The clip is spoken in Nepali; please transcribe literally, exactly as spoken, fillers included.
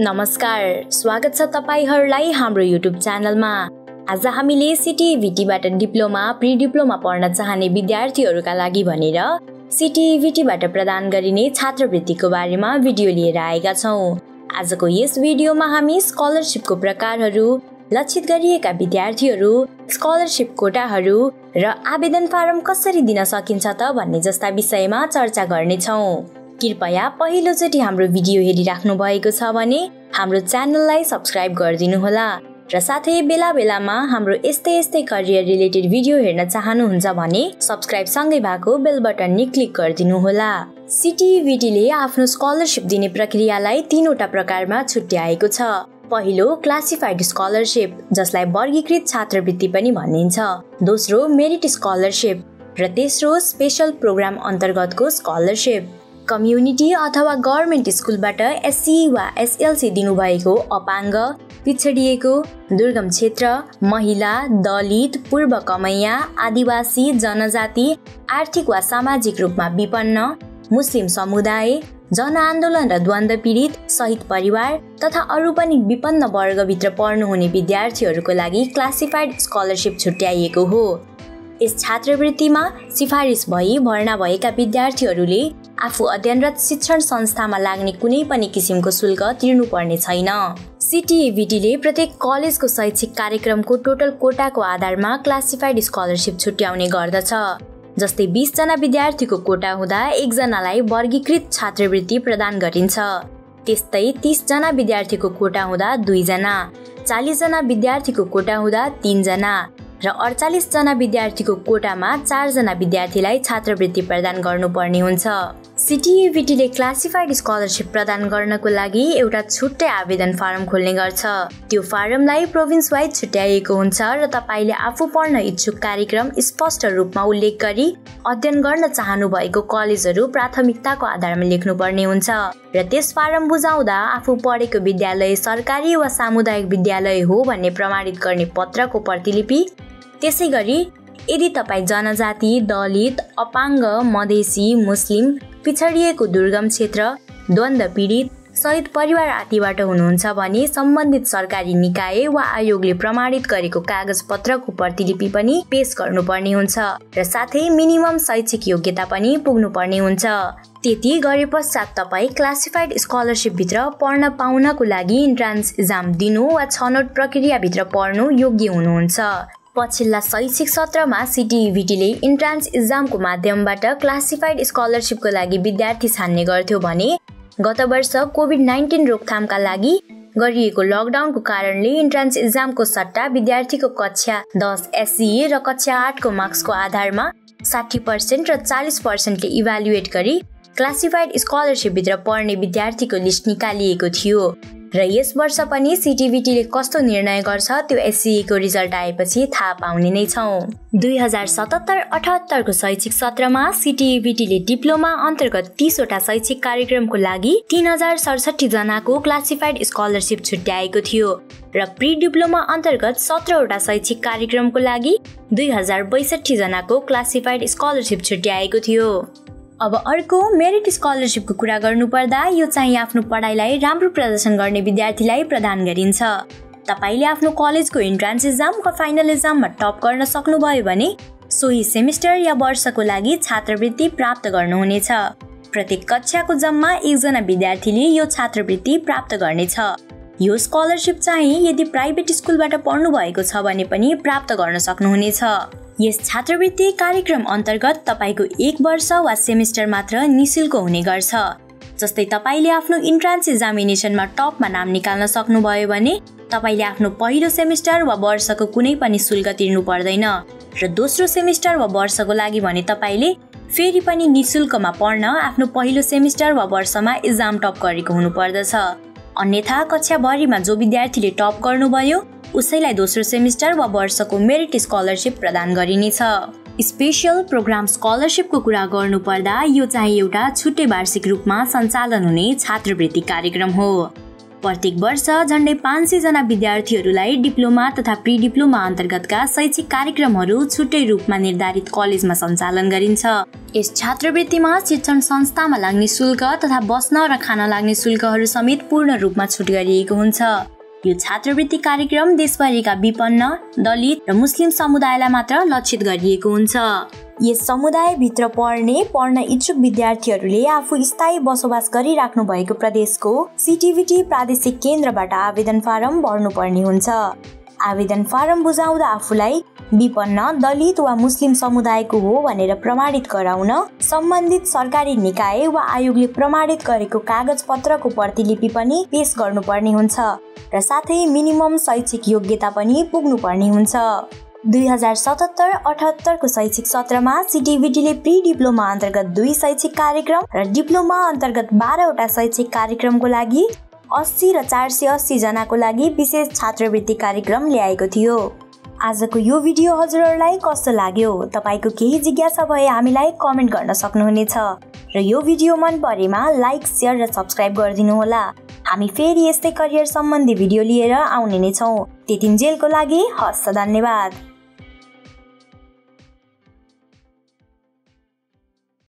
नमस्कार, स्वागत छ तपाईहरुलाई हाम्रो YouTube च्यानलमा। आज हामीले C T E V T बाट डिप्लोमा प्री डिप्लोमा पढ्न चाहने विद्यार्थीहरुका लागि भनेर C T E V T बाट प्रदान गरिने छात्रवृत्तिको बारेमा भिडियो लिएर आएका छौं। आजको यस भिडियोमा हामी स्कलरशिपको प्रकारहरु, लक्षित गरिएका विद्यार्थीहरु, स्कलरशिप कोटाहरु र आवेदन फारम कसरी दिन सकिन्छ त भन्ने जस्ता विषयमा चर्चा गर्ने छौं। कृपया पहिलोचोटि हाम्रो भिडियो हेरिराख्नु भएको छ भने हाम्रो च्यानललाई सब्स्क्राइब गरिदिनु होला र साथै बेला बेलामा हाम्रो यस्तै यस्तै करियर रिलेटेड भिडियो हेर्न चाहनुहुन्छ भने सब्स्क्राइब सँगै भएको बेल बटन नि क्लिक गरिदिनु होला। C T E V T ले आफ्नो स्कलरशिप दिने प्रक्रियालाई तीनवटा प्रकारमा छुट्याएको छ। पहिलो, क्लासिफाइड स्कलरशिप, जसलाई वर्गीकृत छात्रवृत्ति पनि भनिन्छ। दोस्रो, मेरिट स्कलरशिप र तेस्रो, स्पेशल प्रोग्राम अन्तर्गतको स्कलरशिप। कम्युनिटी अथवा गभर्नमेन्ट स्कुलबाट S E E वा S L C दिनुभएको अपाङ्ग, पिछडिएको, दुर्गम क्षेत्र, महिला, दलित, पूर्व कमैया, आदिवासी, जनजाति, आर्थिक वा सामाजिक रूपमा विपन्न, मुस्लिम समुदाय, जनआन्दोलन र द्वन्द पीडित, शहीद परिवार तथा अरू पनि विपन्न वर्गभित्र पर्नुहुने विद्यार्थीहरूको लागि क्लासिफाइड स्कलरशिप छुट्याइएको हो। यस छात्रवृत्तिमा सिफारिस भई भर्ना भएका विद्यार्थीहरूले आफू अध्ययनरत शिक्षण संस्थामा लाग्ने कुनै पनि किसिमको शुल्क तिर्नुपर्ने छैन। C T E V T ले प्रत्येक कलेजको शैक्षिक कार्यक्रमको टोटल कोटाको आधारमा क्लासिफाइड स्कलरशिप छुट्याउने गर्दछ। जस्तै बीस जना विद्यार्थीको कोटा हुँदा एकजनालाई वर्गीकृत छात्रवृत्ति प्रदान गरिन्छ। त्यस्तै तीस जना विद्यार्थीको कोटा हुँदा दुईजना, चालीस जना विद्यार्थीको कोटा हुँदा तीनजना र अडचालीस जना विद्यार्थीको कोटामा चार जना विद्यार्थीलाई छात्रवृत्ति प्रदान गर्नुपर्ने हुन्छ। C T E V T ले क्लासिफाइड स्कलरशिप प्रदान गर्नको लागि एउटा छुट्टै आवेदन फारम खोल्ने गर्छ। त्यो फारमलाई प्रोभिन्स वाइज छुट्याइएको हुन्छ र तपाईले आफू पढ्न इच्छुक कार्यक्रम स्पष्ट रूपमा उल्लेख गरी अध्ययन गर्न चाहनु भएको कलेजहरू प्राथमिकताको आधारमा लेख्नुपर्ने हुन्छ र त्यस फारम बुझाउँदा आफू पढेको विद्यालय सरकारी वा सामुदायिक विद्यालय हो भन्ने प्रमाणित गर्ने पत्रको प्रतिलिपि। त्यसैगरी यदि तपाई जनजाति, दलित, अपाङ्ग, मधेसी, मुस्लिम, पिछडिएको, दुर्गम क्षेत्र, द्वन्द पीडित, शहीद परिवार आदिबाट हुनुहुन्छ भने सम्बन्धित सरकारी निकाय वा आयोगले प्रमाणित गरेको कागजपत्रको प्रतिलिपि पनि पेश गर्नुपर्ने हुन्छ र साथै मिनिमम शैक्षिक योग्यता पनि पुग्नुपर्ने हुन्छ। त्यति गरे पश्चात तपाई क्लासिफाइड स्कलरशिप भित्र पढ्न पाउनको लागि इन्ट्रान्स इक्जाम दिनु वा छनौट प्रक्रियाभित्र पढ्नु योग्य हुनुहुन्छ। पछिल्ला शैक्षिक सत्रमा C T E V T ले इन्ट्रान्स इक्जामको माध्यमबाट क्लासिफाइड स्कलरशिपको लागि विद्यार्थी छान्ने गर्थ्यो भने गत वर्ष कोभिड उन्नाइस रोकथामका लागि गरिएको लकडाउनको कारणले इन्ट्रान्स इक्जामको सट्टा विद्यार्थीको कक्षा दस S E E र कक्षा आठ को मार्क्सको आधारमा साठी प्रतिशत र चालीस प्रतिशत ले इभ्यालुएट गरी क्लासिफाइड स्कलरशिपभित्र पढ्ने विद्यार्थीको लिस्ट निकालिएको थियो र यस वर्ष पनि C T E V T ले कस्तो निर्णय गर्छ त्यो S E E को रिजल्ट आएपछि थाहा पाउने नै छौं। दुई हजार सतहत्तर अठहत्तर को शैक्षिक सत्रमा C T E V T ले डिप्लोमा अन्तर्गत तीस वटा शैक्षिक कार्यक्रमको लागि तीन हजार सतसट्ठी जनाको क्लासिफाइड स्कलरशिप छुट्याएको थियो र प्री डिप्लोमा अन्तर्गत सत्रह वटा शैक्षिक कार्यक्रमको लागि दुई हजार बैसठी जनाको क्लासिफाइड स्कलरशिप छुट्याएको थियो। अब अर्को मेरिट स्कलरशिपको कुरा गर्नुपर्दा यो चाहिँ आफ्नो पढाइलाई राम्रो प्रदर्शन गर्ने विद्यार्थीलाई प्रदान गरिन्छ। तपाईले आफ्नो कलेजको इन्ट्रान्स इक्जाम वा फाइनल इक्जाममा टप गर्न सक्नुभयो भने सोही सेमिस्टर या वर्षको लागि छात्रवृत्ति प्राप्त गर्नुहुनेछ। प्रत्येक कक्षाको जम्मा एकजना विद्यार्थीले यो छात्रवृत्ति प्राप्त गर्नेछ। यो स्कलरशिप चाहिँ यदि प्राइभेट स्कुलबाट पढ्नु भएको छ भने पनि प्राप्त गर्न सक्नुहुनेछ। यस छात्रवृत्ति कार्यक्रम अन्तर्गत तपाईको एक वर्ष वा सेमिस्टर मात्र निःशुल्क हुने गर्छ। जस्तै तपाईले आफ्नो इन्ट्रान्स एक्जामिनेसनमा टपमा नाम निकाल्न सक्नुभयो भने तपाईले आफ्नो पहिलो सेमिस्टर वा वर्षको कुनै पनि शुल्क तिर्नु पर्दैन र दोस्रो सेमिस्टर वा वर्षको लागि भने तपाईले फेरि पनि निःशुल्कमा पढ्न आफ्नो पहिलो सेमिस्टर वा वर्षमा एक्जाम टप गरेको हुनुपर्दछ। अन्यथा कक्षाभरिमा जो विद्यार्थीले टप गर्नुभयो उसैलाई दोस्रो सेमिस्टर वा वर्षको मेरिट स्कलरशिप प्रदान गरिनेछ। स्पेशल प्रोग्राम स्कलरशिपको कुरा गर्नुपर्दा यो चाहिँ एउटा छुट्टै वार्षिक रूपमा सञ्चालन हुने छात्रवृत्ति कार्यक्रम हो। प्रत्येक वर्ष झण्डै पांच सौ जना विद्यार्थीहरूलाई डिप्लोमा तथा प्री डिप्लोमा अन्तर्गतका शैक्षिक कार्यक्रमहरू छुट्टै रूपमा निर्धारित कलेजमा सञ्चालन गरिन्छ। यस छात्रवृत्तिमा शिक्षण संस्थामा लाग्ने शुल्क तथा बस्न र खान लाग्ने शुल्कहरू समेत पूर्ण रूपमा छुट गरिएको हुन्छ। यो छात्रवृत्ति कार्यक्रम देशभरिका विपन्न, दलित र मुस्लिम समुदायलाई मात्र लक्षित गरिएको हुन्छ। यस समुदायभित्र पढ्ने पढ्न इच्छुक विद्यार्थीहरूले आफू स्थायी बसोबास गरिराख्नु भएको प्रदेशको सीटीईटी प्रादेशिक केन्द्रबाट आवेदन फारम भर्नुपर्ने हुन्छ। आवेदन फारम बुझाउँदा आफूलाई विपन्न, दलित वा मुस्लिम समुदायको हो भनेर प्रमाणित गराउन सम्बन्धित सरकारी निकाय वा आयोगले प्रमाणित गरेको कागजपत्रको प्रतिलिपि पनि पेश गर्नुपर्ने हुन्छ र साथै मिनिमम शैक्षिक योग्यता पनि पुग्नुपर्ने हुन्छ। दुई हजार सतहत्तर अठहत्तर को शैक्षिक सत्रमा सीटीईटीले प्री डिप्लोमा अन्तर्गत दुई शैक्षिक कार्यक्रम र डिप्लोमा अन्तर्गत बाह्रवटा शैक्षिक कार्यक्रमको लागि अस्सी र चार सय अस्सी जनाको लागि विशेष छात्रवृत्ति कार्यक्रम ल्याएको थियो। आजको यो भिडियो हजुरहरूलाई कस्तो लाग्यो? तपाईको केही जिज्ञासा भए हामीलाई कमेन्ट गर्न सक्नुहुनेछ र यो भिडियो मन परेमा लाइक, शेयर र सब्स्क्राइब गरिदिनु होला। हामी फेरि यस्तै करियर सम्बन्धी भिडियो लिएर आउने नै छौँ। त्यतिन्जेलको लागि हस्, धन्यवाद।